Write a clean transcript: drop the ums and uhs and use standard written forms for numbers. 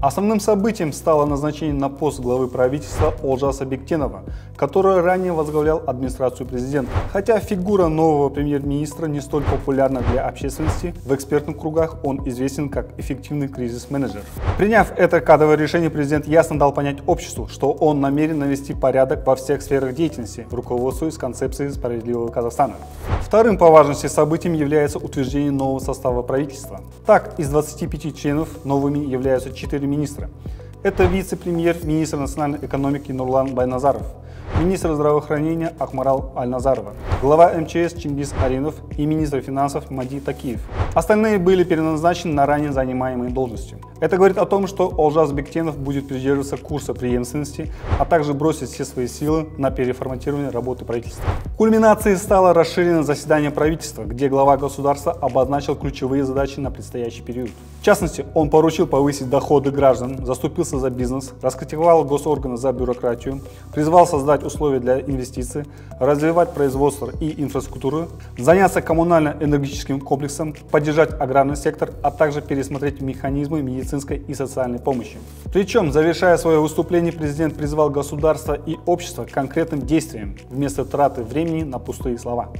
Основным событием стало назначение на пост главы правительства Олжаса Бектенова, который ранее возглавлял администрацию президента. Хотя фигура нового премьер-министра не столь популярна для общественности, в экспертных кругах он известен как эффективный кризис-менеджер. Приняв это кадровое решение, президент ясно дал понять обществу, что он намерен навести порядок во всех сферах деятельности, руководствуясь концепцией справедливого Казахстана. Вторым по важности событием является утверждение нового состава правительства. Так, из 25 членов новыми являются 4 министра. Это вице-премьер-министр национальной экономики Нурлан Байназаров, министр здравоохранения Ахмарал Альназарова, глава МЧС Чингис Аринов и министр финансов Мадит Такиев. Остальные были переназначены на ранее занимаемые должности. Это говорит о том, что Олжас Бектенов будет придерживаться курса преемственности, а также бросить все свои силы на переформатирование работы правительства. Кульминацией стало расширенное заседание правительства, где глава государства обозначил ключевые задачи на предстоящий период. В частности, он поручил повысить доходы граждан, заступился за бизнес, раскритиковал госорганы за бюрократию, призвал создать условия для инвестиций, развивать производство и инфраструктуру, заняться коммунально-энергетическим комплексом, поддержать аграрный сектор, а также пересмотреть механизмы медицинской и социальной помощи. Причем, завершая свое выступление, президент призвал государство и общество к конкретным действиям вместо траты времени на пустые слова.